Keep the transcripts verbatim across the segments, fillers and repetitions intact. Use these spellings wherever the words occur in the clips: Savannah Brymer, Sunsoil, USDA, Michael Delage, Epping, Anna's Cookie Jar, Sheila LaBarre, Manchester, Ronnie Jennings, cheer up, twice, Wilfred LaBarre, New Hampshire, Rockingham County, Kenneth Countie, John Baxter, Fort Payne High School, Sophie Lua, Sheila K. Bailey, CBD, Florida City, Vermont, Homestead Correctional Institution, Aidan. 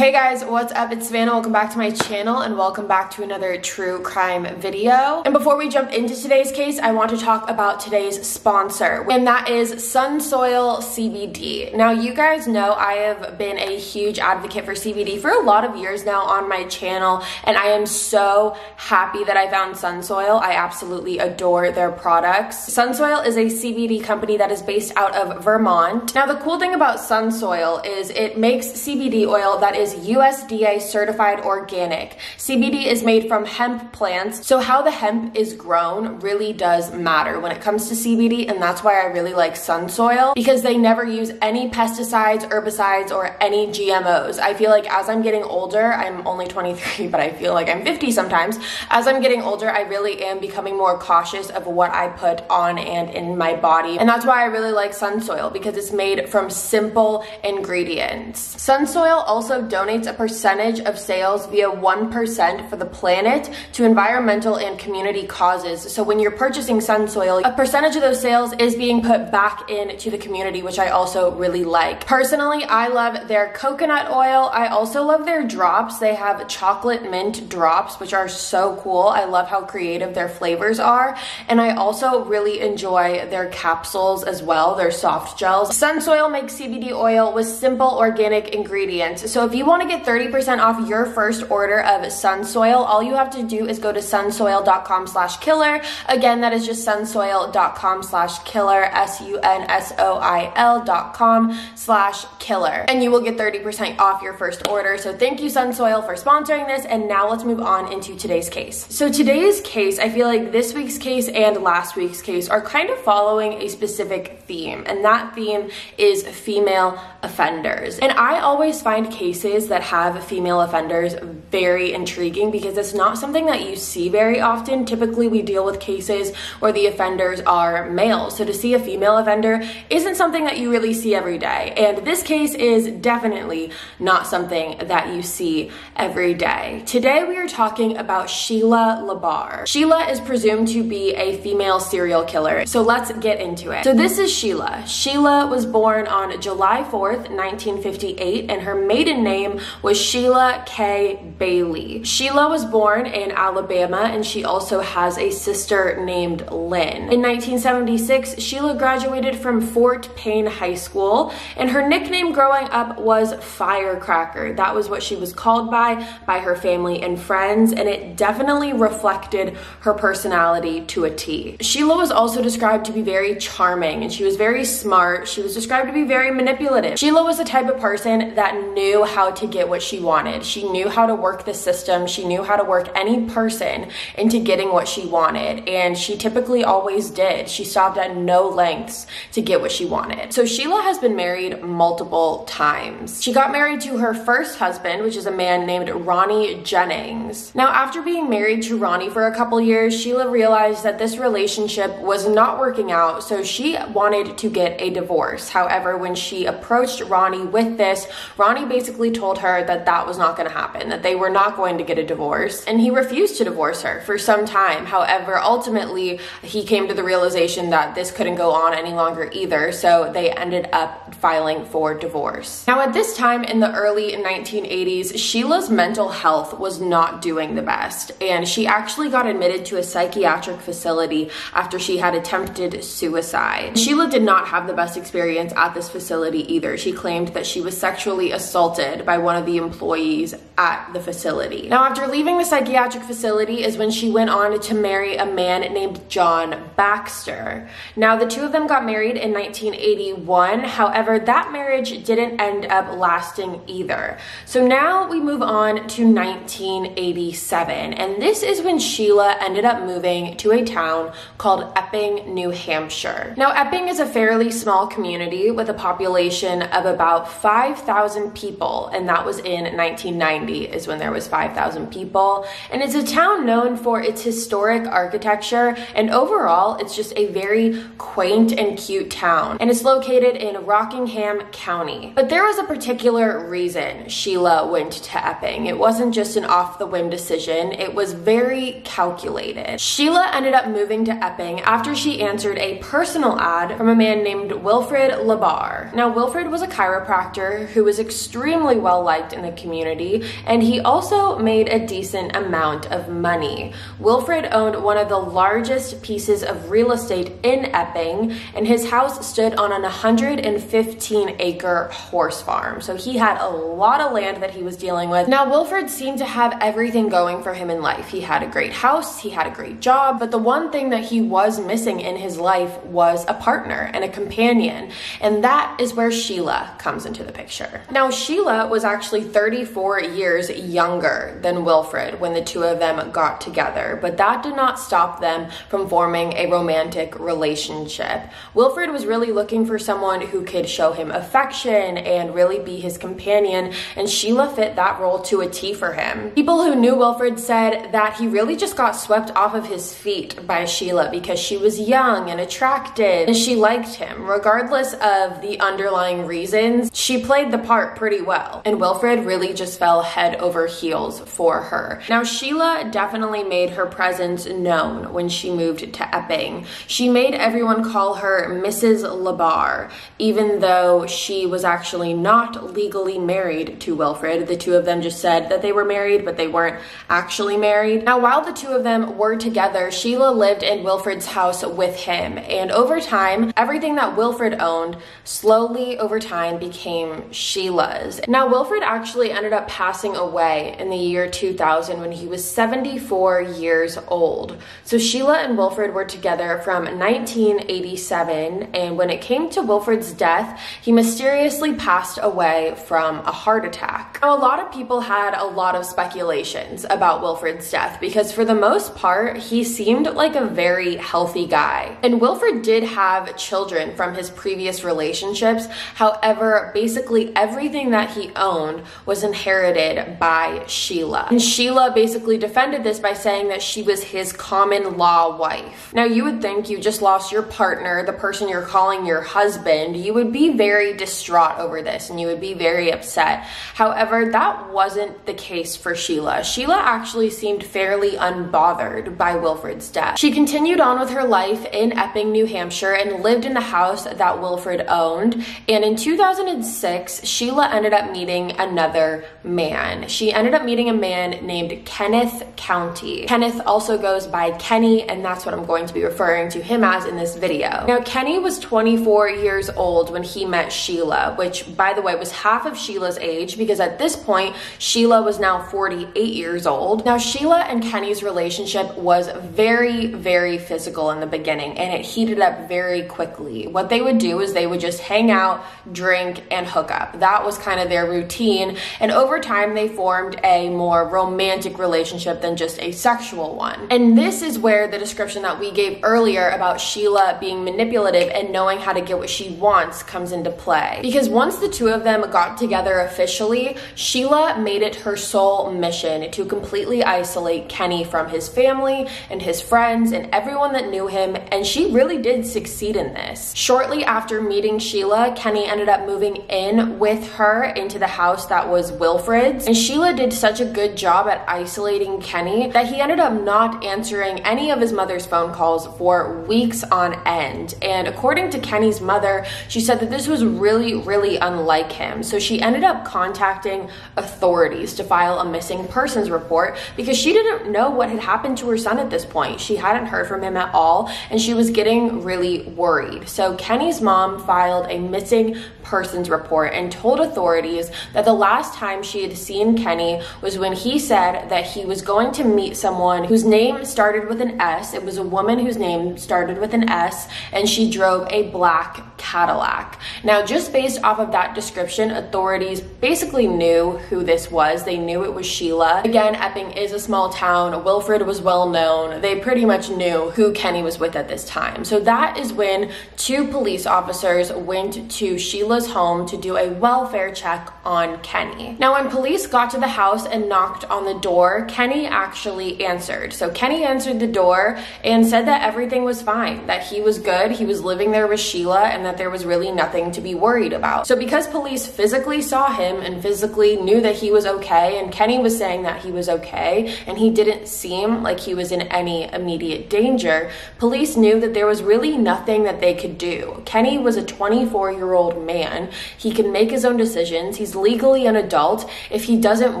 Hey guys, what's up? It's Savannah. Welcome back to my channel and welcome back to another true crime video. And before we jump into today's case, I want to talk about today's sponsor, and that is Sunsoil C B D. Now, you guys know I have been a huge advocate for C B D for a lot of years now on my channel, and I am so happy that I found Sunsoil. I absolutely adore their products. Sunsoil is a C B D company that is based out of Vermont. Now, the cool thing about Sunsoil is it makes C B D oil that is U S D A certified organic. C B D is made from hemp plants, so how the hemp is grown really does matter when it comes to C B D, and that's why I really like Sunsoil, because they never use any pesticides, herbicides, or any G M Os. I feel like as I'm getting older, I'm only twenty-three, but I feel like I'm fifty sometimes. As I'm getting older, I really am becoming more cautious of what I put on and in my body, and that's why I really like Sunsoil, because it's made from simple ingredients. Sunsoil also donates a percentage of sales via one percent for the planet to environmental and community causes. So when you're purchasing Sunsoil, a percentage of those sales is being put back into the community, which I also really like. Personally, I love their coconut oil. I also love their drops. They have chocolate mint drops, which are so cool. I love how creative their flavors are. And I also really enjoy their capsules as well, their soft gels. Sunsoil makes C B D oil with simple organic ingredients. So if you want to get thirty percent off your first order of Sunsoil, all you have to do is go to sunsoil dot com slash killer. Again, that is just sunsoil dot com slash killer, S U N S O I L dot com slash killer. And you will get thirty percent off your first order. So thank you, Sunsoil, for sponsoring this. And now let's move on into today's case. So today's case, I feel like this week's case and last week's case are kind of following a specific theme, and that theme is female offenders. And I always find cases Cases that have female offenders very intriguing, because it's not something that you see very often. Typically, we deal with cases where the offenders are male, so to see a female offender isn't something that you really see every day, and this case is definitely not something that you see every day. Today we are talking about Sheila LaBarre. Sheila is presumed to be a female serial killer, so let's get into it. So this is Sheila. Sheila was born on July fourth, nineteen fifty-eight, and her maiden name was Sheila K. Bailey. Sheila was born in Alabama, and she also has a sister named Lynn. In nineteen seventy-six, Sheila graduated from Fort Payne High School, and her nickname growing up was Firecracker. That was what she was called by, by her family and friends, and it definitely reflected her personality to a T. Sheila was also described to be very charming, and she was very smart. She was described to be very manipulative. Sheila was the type of person that knew how to get what she wanted. She knew how to work the system. She knew how to work any person into getting what she wanted, and she typically always did. She stopped at no lengths to get what she wanted. So Sheila has been married multiple times. She got married to her first husband, which is a man named Ronnie Jennings. Now, after being married to Ronnie for a couple years, Sheila realized that this relationship was not working out, so she wanted to get a divorce. However, when she approached Ronnie with this, Ronnie basically told her that that was not going to happen, that they were not going to get a divorce, and he refused to divorce her for some time. However, ultimately, he came to the realization that this couldn't go on any longer either, so they ended up filing for divorce. Now, at this time in the early nineteen eighties, Sheila's mental health was not doing the best, and she actually got admitted to a psychiatric facility after she had attempted suicide. Sheila did not have the best experience at this facility either. She claimed that she was sexually assaulted assaulted by one of the employees at the facility. Now, after leaving the psychiatric facility is when she went on to marry a man named John Baxter. Now, the two of them got married in nineteen eighty-one. However, that marriage didn't end up lasting either. So now we move on to nineteen eighty-seven, and this is when Sheila ended up moving to a town called Epping, New Hampshire. Now, Epping is a fairly small community with a population of about five thousand people. people, and that was in nineteen ninety is when there was five thousand people, and it's a town known for its historic architecture, and overall it's just a very quaint and cute town, and it's located in Rockingham County. But there was a particular reason Sheila went to Epping. It wasn't just an off-the-whim decision. It was very calculated. Sheila ended up moving to Epping after she answered a personal ad from a man named Wilfred LaBarre. Now, Wilfred was a chiropractor who was extremely extremely well liked in the community, and he also made a decent amount of money. Wilfred owned one of the largest pieces of real estate in Epping, and his house stood on an one hundred fifteen acre horse farm. So he had a lot of land that he was dealing with. Now, Wilfred seemed to have everything going for him in life. He had a great house, he had a great job, but the one thing that he was missing in his life was a partner and a companion. And that is where Sheila comes into the picture. Now, Sheila was actually thirty-four years younger than Wilfred when the two of them got together, but that did not stop them from forming a romantic relationship. Wilfred was really looking for someone who could show him affection and really be his companion, and Sheila fit that role to a T for him. People who knew Wilfred said that he really just got swept off of his feet by Sheila because she was young and attractive, and she liked him. Regardless of the underlying reasons, she played the part pretty well, and Wilfred really just fell head over heels for her. Now, Sheila definitely made her presence known when she moved to Epping. She made everyone call her Missus LaBarre, even though she was actually not legally married to Wilfred. The two of them just said that they were married, but they weren't actually married. Now, while the two of them were together, Sheila lived in Wilfred's house with him, and over time, everything that Wilfred owned slowly over time became Sheila's. Now, Wilfred actually ended up passing away in the year two thousand when he was seventy-four years old. So Sheila and Wilfred were together from nineteen eighty-seven, and when it came to Wilfred's death, he mysteriously passed away from a heart attack. Now, a lot of people had a lot of speculations about Wilfred's death because for the most part, he seemed like a very healthy guy. And Wilfred did have children from his previous relationships. However, basically everything that he owned was inherited by Sheila. And Sheila basically defended this by saying that she was his common law wife. Now, you would think you just lost your partner, the person you're calling your husband. You would be very distraught over this and you would be very upset. However, that wasn't the case for Sheila. Sheila actually seemed fairly unbothered by Wilfred's death. She continued on with her life in Epping, New Hampshire, and lived in the house that Wilfred owned. And in two thousand six, Sheila ended up meeting another man. She ended up meeting a man named Kenneth Countie. Kenneth also goes by Kenny, and that's what I'm going to be referring to him as in this video. Now, Kenny was twenty-four years old when he met Sheila, which, by the way, was half of Sheila's age because at this point, Sheila was now forty-eight years old. Now, Sheila and Kenny's relationship was very, very physical in the beginning, and it heated up very quickly. What they would do is they would just hang out, drink, and hook up. That was kind of their routine, and over time, they formed a more romantic relationship than just a sexual one. And this is where the description that we gave earlier about Sheila being manipulative and knowing how to get what she wants comes into play. Because once the two of them got together officially, Sheila made it her sole mission to completely isolate Kenny from his family and his friends and everyone that knew him, and she really did succeed in this. Shortly after meeting Sheila, Kenny ended up moving in with her into the house that was Wilfred's, and Sheila did such a good job at isolating Kenny that he ended up not answering any of his mother's phone calls for weeks on end. And according to Kenny's mother, she said that this was really, really unlike him. So she ended up contacting authorities to file a missing persons report because she didn't know what had happened to her son at this point. She hadn't heard from him at all, and she was getting really worried. So Kenny's mom filed a missing persons report and told authorities that the last time she had seen Kenny was when he said that he was going to meet someone whose name started with an S. It was a woman whose name started with an S, and she drove a black Cadillac. Now, just based off of that description, authorities basically knew who this was. They knew it was Sheila. Again, Epping is a small town. Wilfred was well known. They pretty much knew who Kenny was with at this time. So that is when two police officers went to Sheila's home to do a welfare check on Kenny. Now, when police got to the house and knocked on the door, Kenny actually answered. So Kenny answered the door and said that everything was fine, that he was good, he was living there with Sheila, and that there was really nothing to be worried about. So because police physically saw him and physically knew that he was okay, and Kenny was saying that he was okay, and he didn't seem like he was in any immediate danger, police knew that there was really nothing that they could do. Kenny was a twenty-four-year-old man. He can make his own decisions. He's He's legally an adult. If he doesn't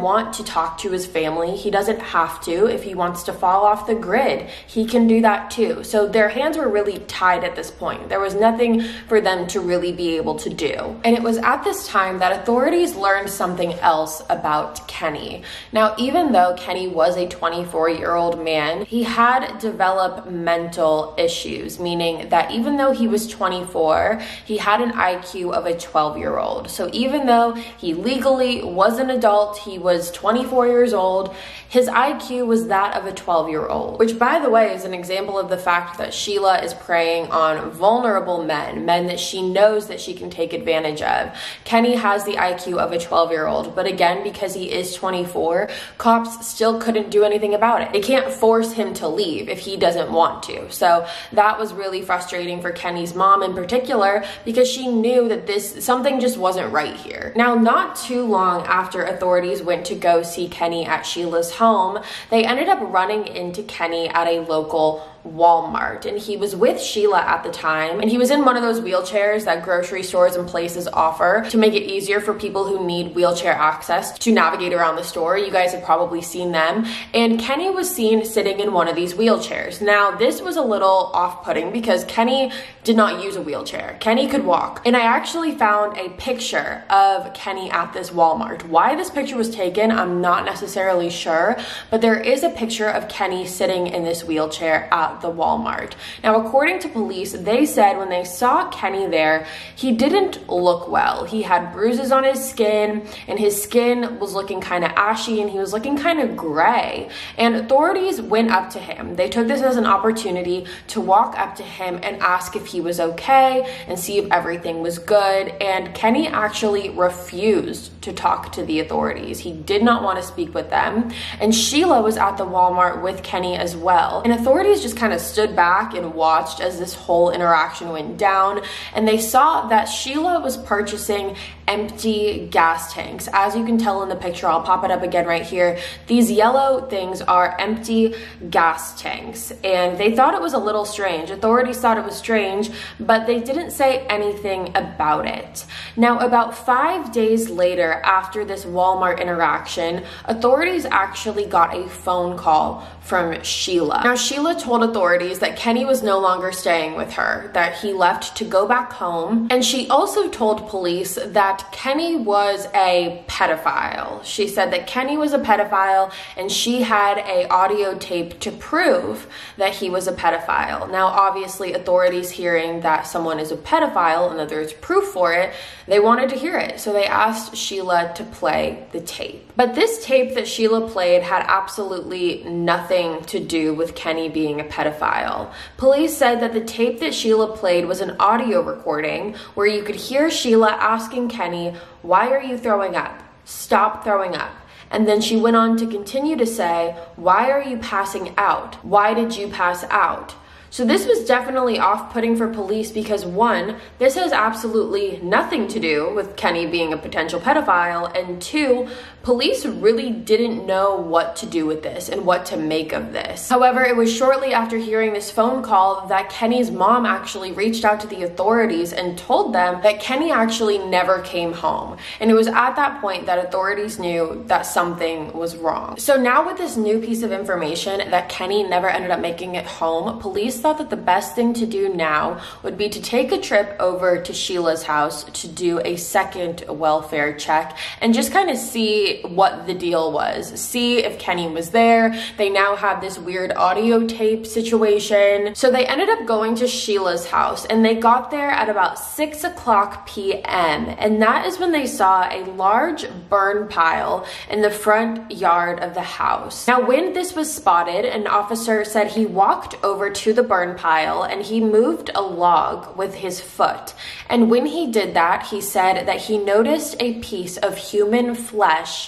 want to talk to his family, he doesn't have to. If he wants to fall off the grid, he can do that too. So their hands were really tied at this point. There was nothing for them to really be able to do. And it was at this time that authorities learned something else about Kenny. Now, even though Kenny was a twenty-four-year-old man, he had developmental issues, meaning that even though he was twenty-four, he had an I Q of a twelve-year-old. So even though he legally was an adult, he was twenty-four years old, his I Q was that of a twelve-year-old, which, by the way, is an example of the fact that Sheila is preying on vulnerable men, men that she knows that she can take advantage of. Kenny has the I Q of a twelve-year-old, but again, because he is twenty-four, cops still couldn't do anything about it. They can't force him to leave if he doesn't want to. So that was really frustrating for Kenny's mom in particular, because she knew that this something just wasn't right here. Now, not too long after authorities went to go see Kenny at Sheila's home, they ended up running into Kenny at a local Walmart, and he was with Sheila at the time, and he was in one of those wheelchairs that grocery stores and places offer to make it easier for people who need wheelchair access to navigate around the store. You guys have probably seen them. And Kenny was seen sitting in one of these wheelchairs. Now, this was a little off-putting because Kenny did not use a wheelchair. Kenny could walk. And I actually found a picture of Kenny at this Walmart. Why this picture was taken, I'm not necessarily sure, but there is a picture of Kenny sitting in this wheelchair at the Walmart. Now, according to police, they said when they saw Kenny there, he didn't look well. He had bruises on his skin, and his skin was looking kind of ashy, and he was looking kind of gray. And authorities went up to him. They took this as an opportunity to walk up to him and ask if he was okay and see if everything was good. And Kenny actually refused to talk to the authorities. He did not want to speak with them. And Sheila was at the Walmart with Kenny as well. And authorities just kind of stood back and watched as this whole interaction went down, and they saw that Sheila was purchasing empty gas tanks. As you can tell in the picture, I'll pop it up again right here, these yellow things are empty gas tanks, and they thought it was a little strange. Authorities thought it was strange, but they didn't say anything about it. Now, about five days later after this Walmart interaction, authorities actually got a phone call from Sheila. Now, Sheila told authorities that Kenny was no longer staying with her, that he left to go back home, and she also told police that Kenny was a pedophile. She said that Kenny was a pedophile, and she had a audio tape to prove that he was a pedophile. Now, obviously, authorities hearing that someone is a pedophile and that there's proof for it, they wanted to hear it, so they asked Sheila to play the tape. But this tape that Sheila played had absolutely nothing to do with Kenny being a pedophile. Police said that the tape that Sheila played was an audio recording where you could hear Sheila asking Kenny, "Why are you throwing up? Stop throwing up." And then she went on to continue to say, "Why are you passing out? Why did you pass out?" So this was definitely off-putting for police because, one, this has absolutely nothing to do with Kenny being a potential pedophile, and two, police really didn't know what to do with this and what to make of this. However, it was shortly after hearing this phone call that Kenny's mom actually reached out to the authorities and told them that Kenny actually never came home. And it was at that point that authorities knew that something was wrong. So now with this new piece of information that Kenny never ended up making it home, police thought that the best thing to do now would be to take a trip over to Sheila's house to do a second welfare check and just kind of see what the deal was, see if Kenny was there. They now had this weird audio tape situation. So they ended up going to Sheila's house, and they got there at about six o'clock p m And that is when they saw a large burn pile in the front yard of the house. Now, when this was spotted, an officer said he walked over to the burn pile and he moved a log with his foot. And when he did that, he said that he noticed a piece of human flesh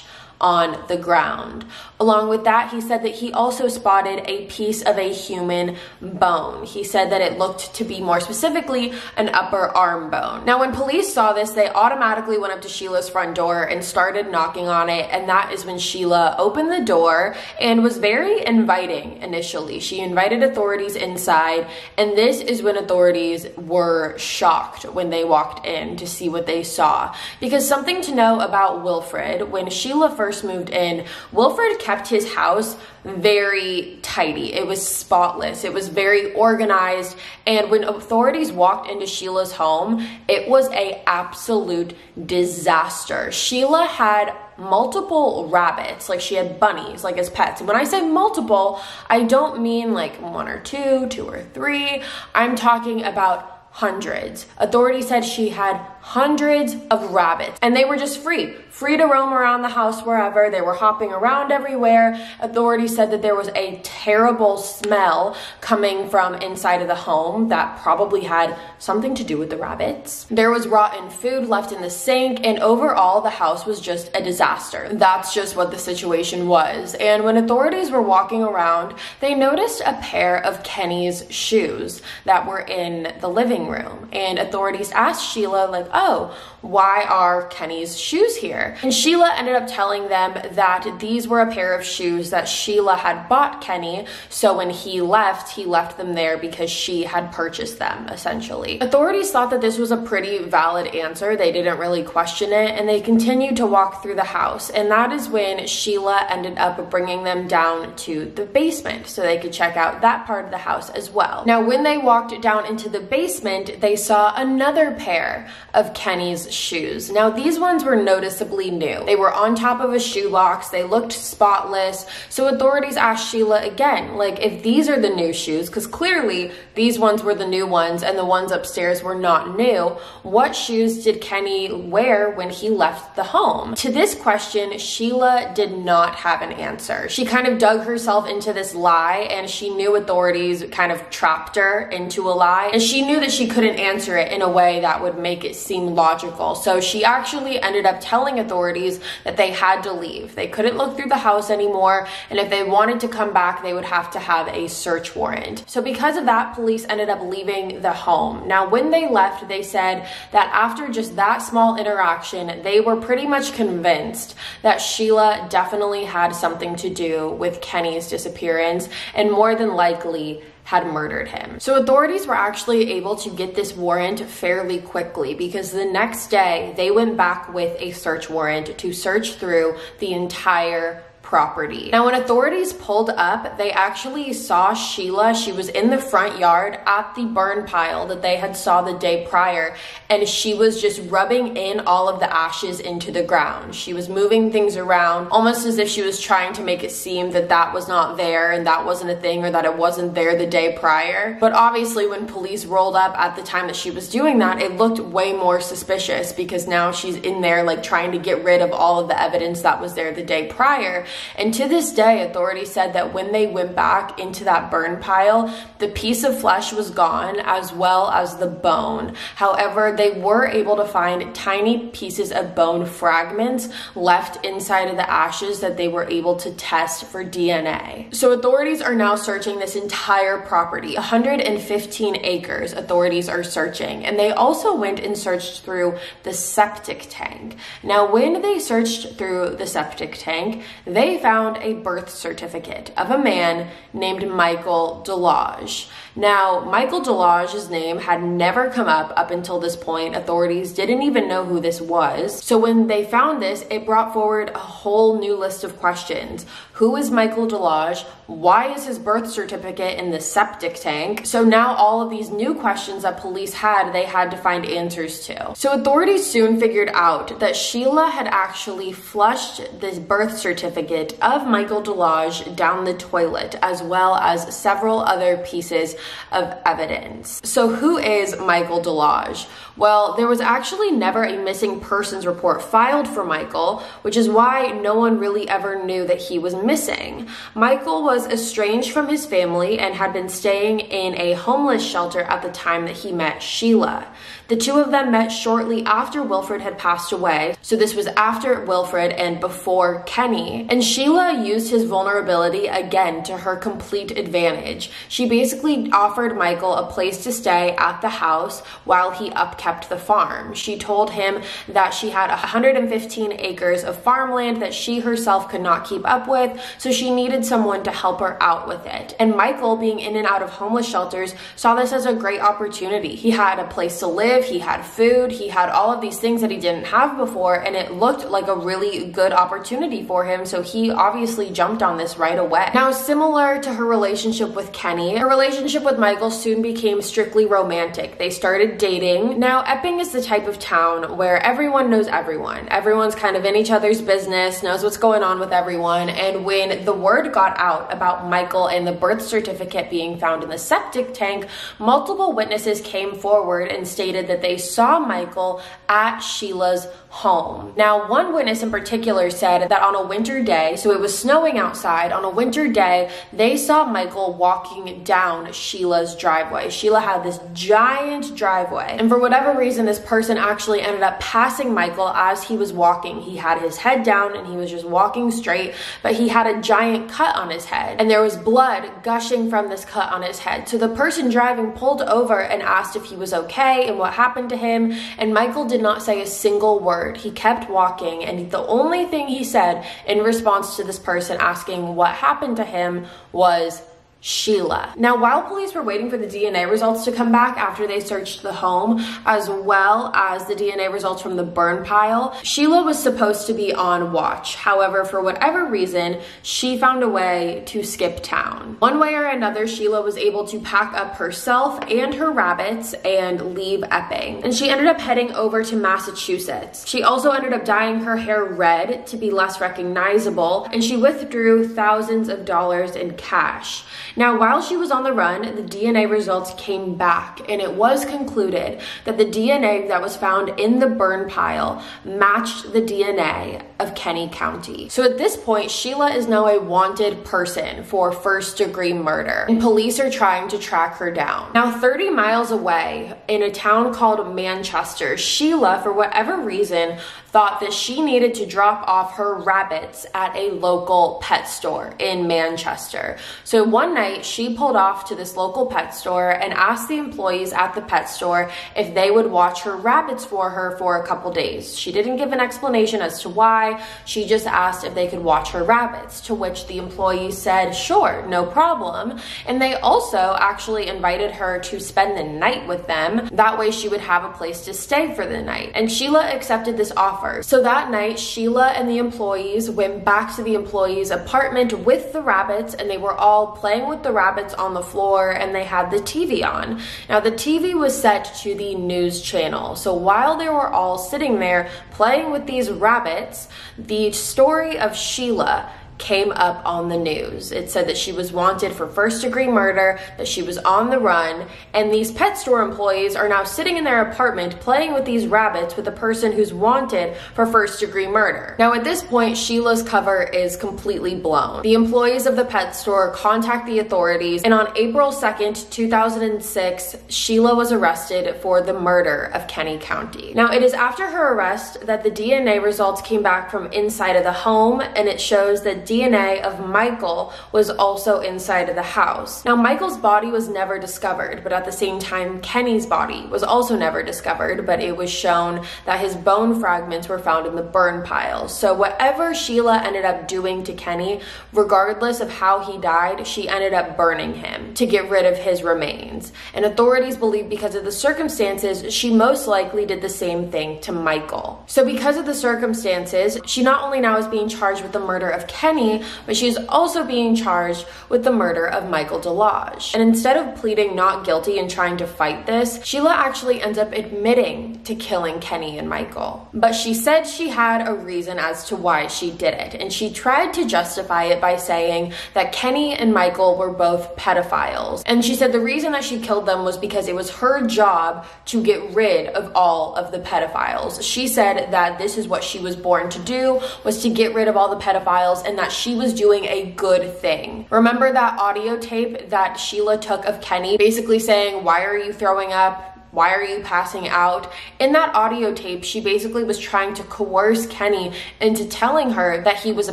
on the ground. Along with that, he said that he also spotted a piece of a human bone. He said that it looked to be, more specifically, an upper arm bone. Now, when police saw this, they automatically went up to Sheila's front door and started knocking on it, and that is when Sheila opened the door and was very inviting initially. She invited authorities inside, and this is when authorities were shocked when they walked in to see what they saw. Because something to know about Wilfred, when Sheila first moved in, Wilfred kept his house very tidy. It was spotless. It was very organized. And when authorities walked into Sheila's home, it was a absolute disaster. Sheila had multiple rabbits, like she had bunnies, like as pets. When I say multiple, I don't mean like one or two, two or three. I'm talking about hundreds. Authorities said she had hundreds of rabbits, and they were just free, free to roam around the house wherever. They were hopping around everywhere. Authorities said that there was a terrible smell coming from inside of the home that probably had something to do with the rabbits. There was rotten food left in the sink, and overall the house was just a disaster. That's just what the situation was. And when authorities were walking around, they noticed a pair of Kenny's shoes that were in the living room, and authorities asked Sheila, like, oh, why are Kenny's shoes here? And Sheila ended up telling them that these were a pair of shoes that Sheila had bought Kenny, so when he left, he left them there because she had purchased them, essentially. Authorities thought that this was a pretty valid answer. They didn't really question it, and they continued to walk through the house, and that is when Sheila ended up bringing them down to the basement so they could check out that part of the house as well. Now, when they walked down into the basement, they saw another pair of Kenny's shoes. Now, these ones were noticeably new. They were on top of a shoe box. They looked spotless. So authorities asked Sheila again, like, if these are the new shoes, because clearly these ones were the new ones and the ones upstairs were not new, what shoes did Kenny wear when he left the home? To this question, Sheila did not have an answer. She kind of dug herself into this lie, and she knew authorities kind of trapped her into a lie, and she knew that she couldn't answer it in a way that would make it seem logical. So she actually ended up telling authorities that they had to leave. They couldn't look through the house anymore, and if they wanted to come back, they would have to have a search warrant. So because of that, police ended up leaving the home. Now, when they left, they said that after just that small interaction, they were pretty much convinced that Sheila definitely had something to do with Kenny's disappearance, and more than likely had murdered him. So authorities were actually able to get this warrant fairly quickly, because the next day they went back with a search warrant to search through the entire property. Now, when authorities pulled up, they actually saw Sheila. She was in the front yard at the burn pile that they had saw the day prior, and she was just rubbing in all of the ashes into the ground. She was moving things around, almost as if she was trying to make it seem that that was not there and that wasn't a thing, or that it wasn't there the day prior. But obviously, when police rolled up at the time that she was doing that, it looked way more suspicious, because now she's in there like trying to get rid of all of the evidence that was there the day prior. And to this day, authorities said that when they went back into that burn pile, the piece of flesh was gone, as well as the bone. However, they were able to find tiny pieces of bone fragments left inside of the ashes that they were able to test for D N A. So authorities are now searching this entire property, one hundred fifteen acres authorities are searching. And they also went and searched through the septic tank. Now, when they searched through the septic tank, they They found a birth certificate of a man named Michael Delage. Now, Michael Delage's name had never come up up until this point. Authorities didn't even know who this was. So when they found this, it brought forward a whole new list of questions. Who is Michael Delage? Why is his birth certificate in the septic tank? So now all of these new questions that police had, they had to find answers to. So authorities soon figured out that Sheila had actually flushed this birth certificate of Michael Delage down the toilet, as well as several other pieces of evidence. So who is Michael Delage? Well, there was actually never a missing persons report filed for Michael, which is why no one really ever knew that he was missing. Michael was estranged from his family and had been staying in a homeless shelter at the time that he met Sheila. The two of them met shortly after Wilfred had passed away, so this was after Wilfred and before Kenny. And Sheila used his vulnerability again to her complete advantage. She basically offered Michael a place to stay at the house while he upkept the farm. She told him that she had one hundred fifteen acres of farmland that she herself could not keep up with, so she needed someone to help her out with it. And Michael, being in and out of homeless shelters, saw this as a great opportunity. He had a place to live, he had food, he had all of these things that he didn't have before, and it looked like a really good opportunity for him, so he obviously jumped on this right away. Now, similar to her relationship with Kenny, her relationship with Michael soon became strictly romantic. They started dating. Now, Epping is the type of town where everyone knows everyone. Everyone's kind of in each other's business, knows what's going on with everyone, and when the word got out about Michael and the birth certificate being found in the septic tank, multiple witnesses came forward and stated that they saw Michael at Sheila's home. Now, one witness in particular said that on a winter day, so it was snowing outside, on a winter day, they saw Michael walking down Sheila's driveway. Sheila had this giant driveway, and for whatever reason, this person actually ended up passing Michael as he was walking. He had his head down and he was just walking straight, but he had a giant cut on his head, and there was blood gushing from this cut on his head. So the person driving pulled over and asked if he was okay and what happened to him, and Michael did not say a single word. He kept walking, and the only thing he said in response to this person asking what happened to him was Sheila. Now, while police were waiting for the D N A results to come back after they searched the home, as well as the D N A results from the burn pile, Sheila was supposed to be on watch. However, for whatever reason, she found a way to skip town. One way or another, Sheila was able to pack up herself and her rabbits and leave Epping. And she ended up heading over to Massachusetts. She also ended up dyeing her hair red to be less recognizable, and she withdrew thousands of dollars in cash. Now, while she was on the run, the D N A results came back, and it was concluded that the D N A that was found in the burn pile matched the D N A of Kenneth Countie. So at this point, Sheila is now a wanted person for first-degree murder, and police are trying to track her down. Now, thirty miles away, in a town called Manchester, Sheila, for whatever reason, thought that she needed to drop off her rabbits at a local pet store in Manchester. So one night, she pulled off to this local pet store and asked the employees at the pet store if they would watch her rabbits for her for a couple days. She didn't give an explanation as to why. She just asked if they could watch her rabbits, to which the employees said, sure, no problem. And they also actually invited her to spend the night with them. That way she would have a place to stay for the night. And Sheila accepted this offer. So that night, Sheila and the employees went back to the employees' apartment with the rabbits, and they were all playing with with the rabbits on the floor, and they had the T V on. Now, the T V was set to the news channel, so while they were all sitting there playing with these rabbits, the story of Sheila came up on the news. It said that she was wanted for first-degree murder, that she was on the run, and these pet store employees are now sitting in their apartment playing with these rabbits with a person who's wanted for first-degree murder. Now, at this point, Sheila's cover is completely blown. The employees of the pet store contact the authorities, and on April second, two thousand six, Sheila was arrested for the murder of Kenneth Countie. Now, it is after her arrest that the D N A results came back from inside of the home, and it shows that D N A of Michael was also inside of the house. Now, Michael's body was never discovered, but at the same time, Kenny's body was also never discovered, but it was shown that his bone fragments were found in the burn pile. So whatever Sheila ended up doing to Kenny, regardless of how he died, she ended up burning him to get rid of his remains. And authorities believe because of the circumstances, she most likely did the same thing to Michael. So because of the circumstances, she not only now is being charged with the murder of Kenny, but she's also being charged with the murder of Michael Delage. And instead of pleading not guilty and trying to fight this, Sheila actually ends up admitting to killing Kenny and Michael. But she said she had a reason as to why she did it, and she tried to justify it by saying that Kenny and Michael were both pedophiles. And she said the reason that she killed them was because it was her job to get rid of all of the pedophiles. She said that this is what she was born to do, was to get rid of all the pedophiles, and that she was doing a good thing. Remember that audio tape that Sheila took of Kenny basically saying, "Why are you throwing up? Why are you passing out?" In that audio tape, she basically was trying to coerce Kenny into telling her that he was a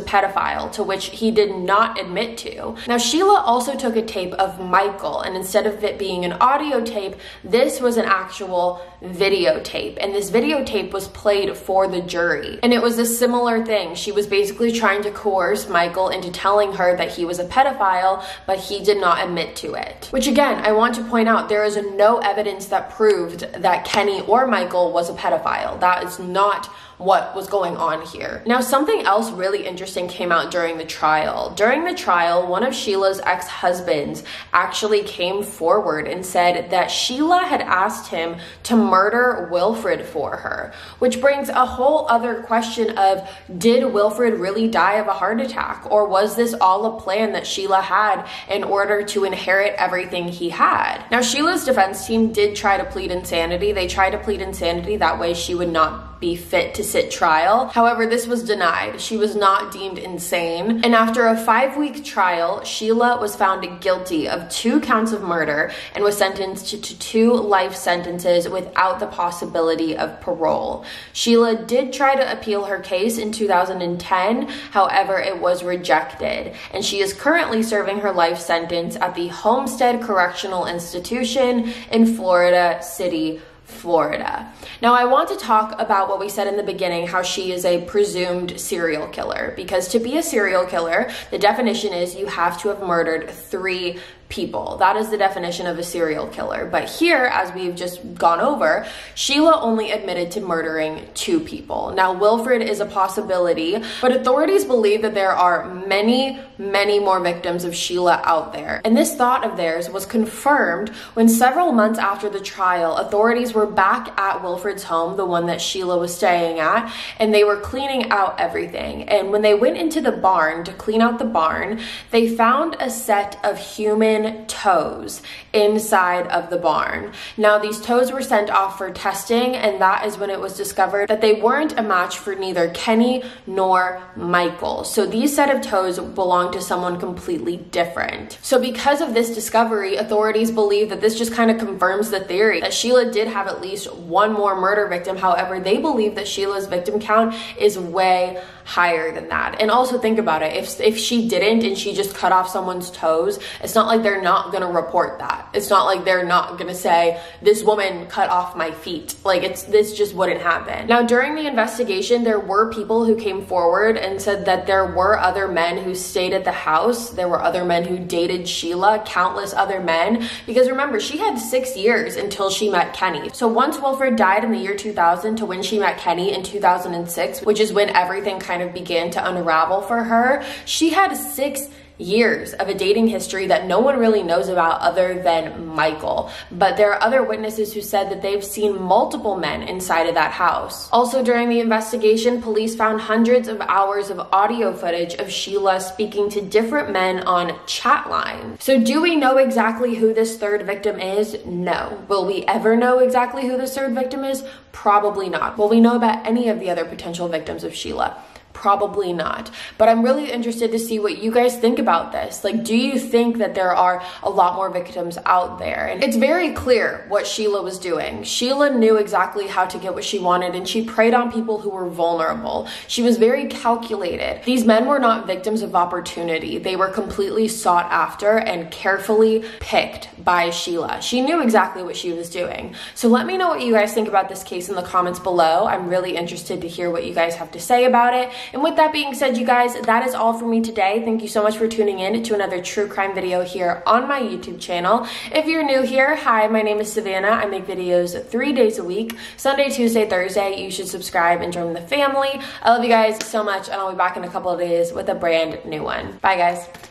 pedophile, to which he did not admit to. Now, Sheila also took a tape of Michael, and instead of it being an audio tape, this was an actual videotape, and this videotape was played for the jury. And it was a similar thing. She was basically trying to coerce Michael into telling her that he was a pedophile, but he did not admit to it. Which again, I want to point out, there is no evidence that proves that Kenny or Michael was a pedophile. That is not what was going on here. Now, something else really interesting came out during the trial. During the trial, one of Sheila's ex-husbands actually came forward and said that Sheila had asked him to murder Wilfred for her, which brings a whole other question of, did Wilfred really die of a heart attack? Or was this all a plan that Sheila had in order to inherit everything he had? Now, Sheila's defense team did try to plead insanity. They tried to plead insanity, that way she would not be fit to sit trial. However, this was denied. She was not deemed insane. And after a five-week trial, Sheila was found guilty of two counts of murder and was sentenced to two life sentences without the possibility of parole. Sheila did try to appeal her case in two thousand ten. However, it was rejected. And she is currently serving her life sentence at the Homestead Correctional Institution in Florida City, Florida. Now, I want to talk about what we said in the beginning, how she is a presumed serial killer, because to be a serial killer, the definition is you have to have murdered three people. That is the definition of a serial killer. But here, as we've just gone over, Sheila only admitted to murdering two people. Now, Wilfred is a possibility, but authorities believe that there are many, many more victims of Sheila out there. And this thought of theirs was confirmed when, several months after the trial, authorities were back at Wilfred's home, the one that Sheila was staying at, and they were cleaning out everything. And when they went into the barn to clean out the barn, they found a set of human toes inside of the barn. Now, these toes were sent off for testing, and that is when it was discovered that they weren't a match for neither Kenny nor Michael. So these set of toes belonged to someone completely different. So because of this discovery, authorities believe that this just kind of confirms the theory that Sheila did have at least one more murder victim. However, they believe that Sheila's victim count is way higher than that. And also think about it, if, if she didn't and she just cut off someone's toes, it's not like they're They're not gonna report that. It's not like they're not gonna say, this woman cut off my feet. Like, it's this just wouldn't happen. Now, during the investigation, there were people who came forward and said that there were other men who stayed at the house. There were other men who dated Sheila, countless other men. Because remember, she had six years until she met Kenny. So once Wilfred died in the year two thousand to when she met Kenny in two thousand six, which is when everything kind of began to unravel for her, she had six years of a dating history that no one really knows about other than Michael. But there are other witnesses who said that they've seen multiple men inside of that house. Also, during the investigation, police found hundreds of hours of audio footage of Sheila speaking to different men on chat lines. So do we know exactly who this third victim is? No. Will we ever know exactly who this third victim is? Probably not. Will we know about any of the other potential victims of Sheila? Probably not. But I'm really interested to see what you guys think about this. Like, do you think that there are a lot more victims out there? And it's very clear what Sheila was doing. Sheila knew exactly how to get what she wanted, and she preyed on people who were vulnerable. She was very calculated. These men were not victims of opportunity. They were completely sought after and carefully picked by Sheila. She knew exactly what she was doing. So let me know what you guys think about this case in the comments below. I'm really interested to hear what you guys have to say about it. And with that being said, you guys, that is all for me today. Thank you so much for tuning in to another true crime video here on my YouTube channel. If you're new here, hi, my name is Savannah. I make videos three days a week, Sunday, Tuesday, Thursday. You should subscribe and join the family. I love you guys so much, and I'll be back in a couple of days with a brand new one. Bye, guys.